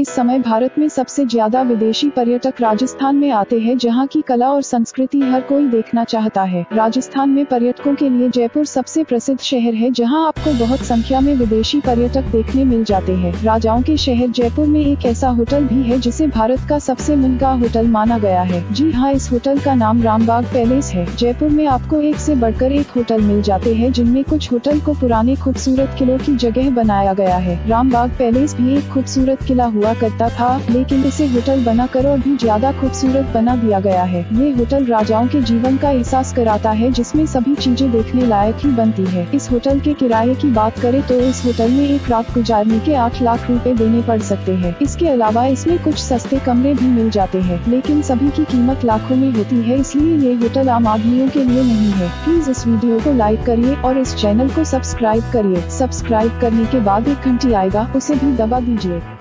इस समय भारत में सबसे ज्यादा विदेशी पर्यटक राजस्थान में आते हैं, जहां की कला और संस्कृति हर कोई देखना चाहता है। राजस्थान में पर्यटकों के लिए जयपुर सबसे प्रसिद्ध शहर है, जहां आपको बहुत संख्या में विदेशी पर्यटक देखने मिल जाते हैं। राजाओं के शहर जयपुर में एक ऐसा होटल भी है जिसे भारत का सबसे महंगा होटल माना गया है। जी हाँ, इस होटल का नाम रामबाग पैलेस है। जयपुर में आपको एक से बढ़कर एक होटल मिल जाते हैं, जिनमें कुछ होटल को पुराने खूबसूरत किलों की जगह बनाया गया है। रामबाग पैलेस भी एक खूबसूरत किला हुआ करता था, लेकिन इसे होटल बनाकर और भी ज्यादा खूबसूरत बना दिया गया है। ये होटल राजाओं के जीवन का एहसास कराता है, जिसमें सभी चीजें देखने लायक ही बनती है। इस होटल के किराए की बात करें तो इस होटल में एक रात गुजारने के 8 लाख रुपए देने पड़ सकते हैं। इसके अलावा इसमें कुछ सस्ते कमरे भी मिल जाते हैं, लेकिन सभी की कीमत लाखों में होती है, इसलिए ये होटल आम आदमियों के लिए नहीं है। प्लीज इस वीडियो को लाइक करिए और इस चैनल को सब्सक्राइब करिए। सब्सक्राइब करने के बाद एक घंटी आएगा, उसे भी दबा दीजिए।